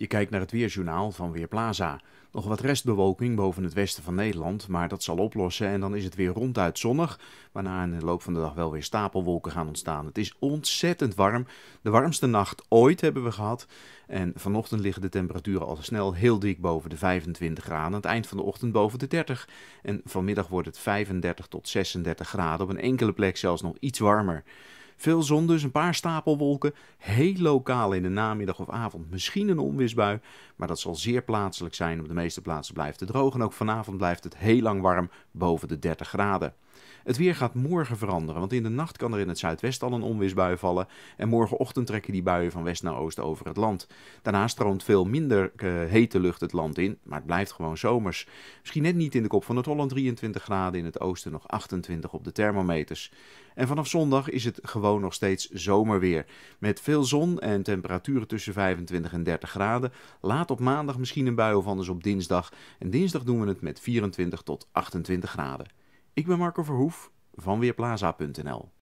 Je kijkt naar het weerjournaal van Weerplaza. Nog wat restbewolking boven het westen van Nederland, maar dat zal oplossen en dan is het weer ronduit zonnig, waarna in de loop van de dag wel weer stapelwolken gaan ontstaan. Het is ontzettend warm. De warmste nacht ooit hebben we gehad en vanochtend liggen de temperaturen al snel heel dik boven de 25 graden, aan het eind van de ochtend boven de 30 en vanmiddag wordt het 35 tot 36 graden, op een enkele plek zelfs nog iets warmer. Veel zon dus, een paar stapelwolken, heel lokaal in de namiddag of avond misschien een onweersbui, maar dat zal zeer plaatselijk zijn. Op de meeste plaatsen blijft het droog en ook vanavond blijft het heel lang warm boven de 30 graden. Het weer gaat morgen veranderen, want in de nacht kan er in het zuidwesten al een onweersbui vallen en morgenochtend trekken die buien van west naar oost over het land. Daarna stroomt veel minder hete lucht het land in, maar het blijft gewoon zomers. Misschien net niet in de kop van het Holland, 23 graden, in het oosten nog 28 op de thermometers. En vanaf zondag is het gewoon nog steeds zomerweer, met veel zon en temperaturen tussen 25 en 30 graden. Laat op maandag misschien een bui of anders op dinsdag en dinsdag doen we het met 24 tot 28 graden. Ik ben Marco Verhoef van Weerplaza.nl.